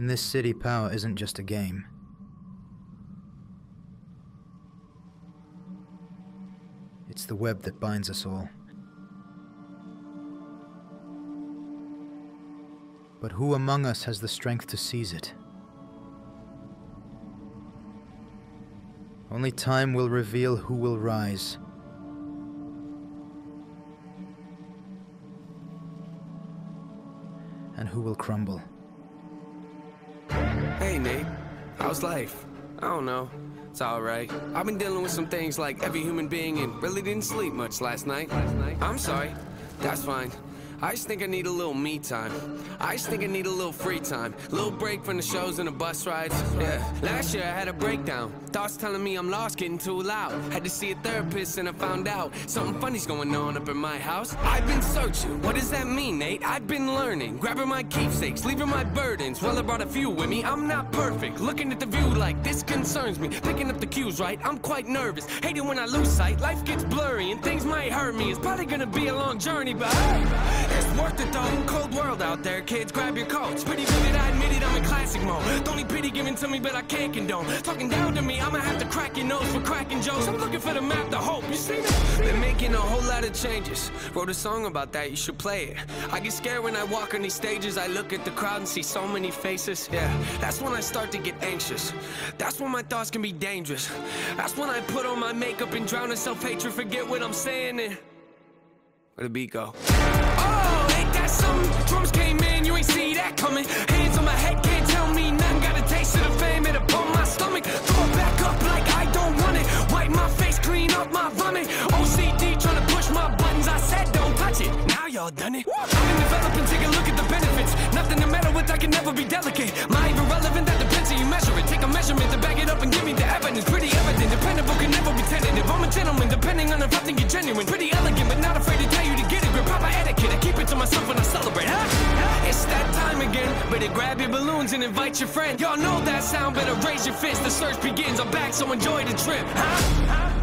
In this city, power isn't just a game. It's the web that binds us all. But who among us has the strength to seize it? Only time will reveal who will rise. And who will crumble. Hey, Nate. How's life? I don't know. It's all right. I've been dealing with some things like every human being and really didn't sleep much last night. I'm sorry. That's fine. I just think I need a little me time. I just think I need a little free time. A little break from the shows and the bus rides. Yeah. Last year I had a breakdown. Thoughts telling me I'm lost, getting too loud. Had to see a therapist and I found out something funny's going on up in my house. I've been searching. What does that mean, Nate? I've been learning. Grabbing my keepsakes, leaving my burdens. Well, I brought a few with me. I'm not perfect. Looking at the view like this concerns me. Picking up the cues right. I'm quite nervous. Hating when I lose sight. Life gets blurry and things might hurt me. It's probably gonna be a long journey, but hey! It's worth it though, cold world out there, kids, grab your coats. Pretty vivid, I admit it, I'm in classic mode. Don't need pity given to me, but I can't condone. Talking down to me, I'ma have to crack your nose for cracking jokes. I'm looking for the map to hope, you see that? Been making a whole lot of changes. Wrote a song about that, you should play it. I get scared when I walk on these stages. I look at the crowd and see so many faces. Yeah, that's when I start to get anxious. That's when my thoughts can be dangerous. That's when I put on my makeup and drown in self-hatred. Forget what I'm saying and... where'd the beat go? Oh, ain't that something? Drums came in, you ain't see that coming. Hands on my head, can't tell me nothing. Got a taste of the fame, it upon my stomach. Throw it back up like I don't want it. Wipe my face, clean up my vomit. OCD tryna push my buttons, I said don't touch it. Now y'all done it. I've been developing, take a look at the benefits. Nothing to matter with, I can never be delicate. My irrelevant, that depends how you measure it. Take a measurement to back it up and give me the evidence. Pretty evident, dependable, can never be tentative. I'm a gentleman, depending on if I think you're genuine. Pretty elegant, but not afraid to tell you to get it. Proper etiquette, I keep it to myself when I celebrate, huh? It's that time again, better grab your balloons and invite your friend. Y'all know that sound, better raise your fist, the search begins. I'm back, so enjoy the trip, huh?